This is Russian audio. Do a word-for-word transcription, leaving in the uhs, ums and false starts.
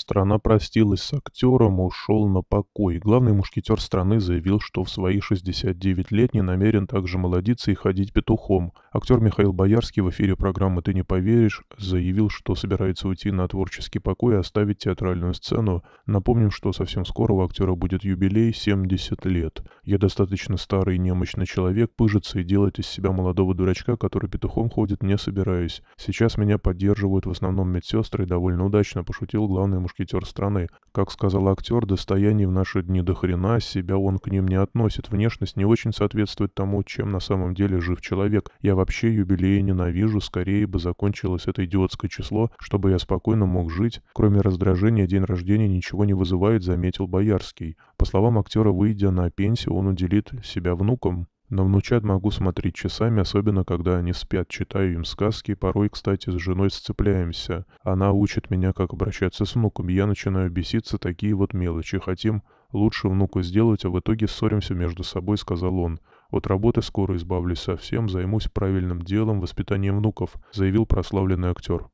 страна простилась с актером, ушел на покой. Главный мушкетер страны заявил, что в свои шестьдесят девять лет не намерен также молодиться и ходить петухом. Актер Михаил Боярский в эфире программы «Ты не поверишь» заявил, что собирается уйти на творческий покой и оставить театральную сцену. Напомним, что совсем скоро у актера будет юбилей — семьдесят лет. «Я достаточно старый и немощный человек, пыжится и делает из себя молодого дурачка, который петухом ходит, не собираюсь. Сейчас меня поддерживают в основном медсестры, и довольно удачно», — пошутил главный мушкетер страны. Как сказал актер, достояние в наши дни до хрена, себя он к ним не относит, внешность не очень соответствует тому, чем на самом деле жив человек. Я вообще юбилеи ненавижу, скорее бы закончилось это идиотское число, чтобы я спокойно мог жить. Кроме раздражения, день рождения ничего не вызывает, заметил Боярский. По словам актера, выйдя на пенсию, он уделит себя внукам. На внучат могу смотреть часами, особенно когда они спят, читаю им сказки, порой, кстати, с женой сцепляемся. Она учит меня, как обращаться с внуком, я начинаю беситься, такие вот мелочи, хотим лучше внуку сделать, а в итоге ссоримся между собой, сказал он. От работы скоро избавлюсь совсем, займусь правильным делом, воспитанием внуков, заявил прославленный актер.